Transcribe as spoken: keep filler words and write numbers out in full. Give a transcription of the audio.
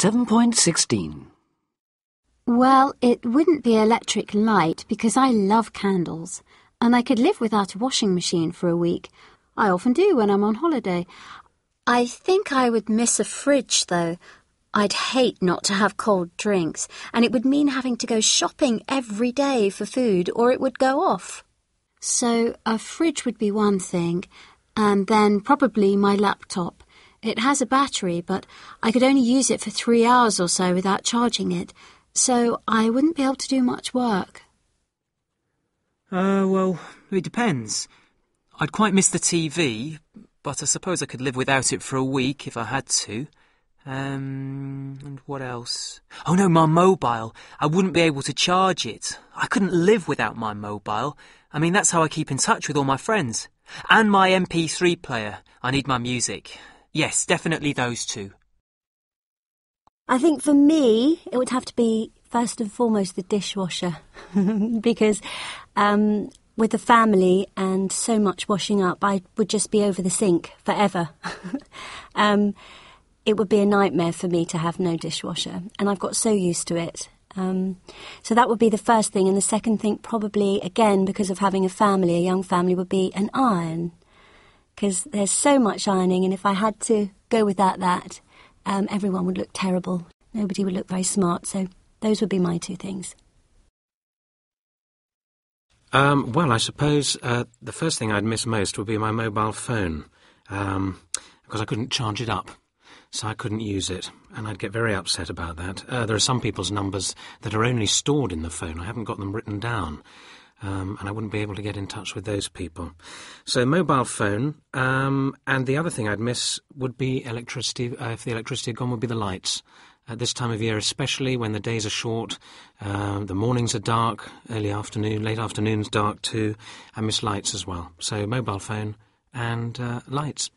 seven point sixteen. Well, it wouldn't be electric light because I love candles, and I could live without a washing machine for a week. I often do when I'm on holiday. I think I would miss a fridge, though. I'd hate not to have cold drinks, and it would mean having to go shopping every day for food, or it would go off. So a fridge would be one thing, and then probably my laptop. It has a battery, but I could only use it for three hours or so without charging it, so I wouldn't be able to do much work. Uh, well, it depends. I'd quite miss the T V, but I suppose I could live without it for a week if I had to. Um, and what else? Oh no, my mobile. I wouldn't be able to charge it. I couldn't live without my mobile. I mean, that's how I keep in touch with all my friends. And my M P three player. I need my music. Yes, definitely those two. I think for me, it would have to be first and foremost the dishwasher. Because, um... with the family and so much washing up, I would just be over the sink forever. um, it would be a nightmare for me to have no dishwasher, and I've got so used to it. Um, so that would be the first thing. And the second thing, probably, again, because of having a family, a young family, would be an iron, because there's so much ironing, and if I had to go without that, um, everyone would look terrible. Nobody would look very smart, so those would be my two things. Um, well, I suppose uh, the first thing I'd miss most would be my mobile phone, um, because I couldn't charge it up, so I couldn't use it, and I'd get very upset about that. Uh, there are some people's numbers that are only stored in the phone. I haven't got them written down, um, and I wouldn't be able to get in touch with those people. So mobile phone, um, and the other thing I'd miss would be electricity. Uh, if the electricity had gone, would be the lights. At this time of year especially, when the days are short, uh, the mornings are dark, early afternoon, late afternoon's dark too. I miss lights as well. So mobile phone and uh, lights.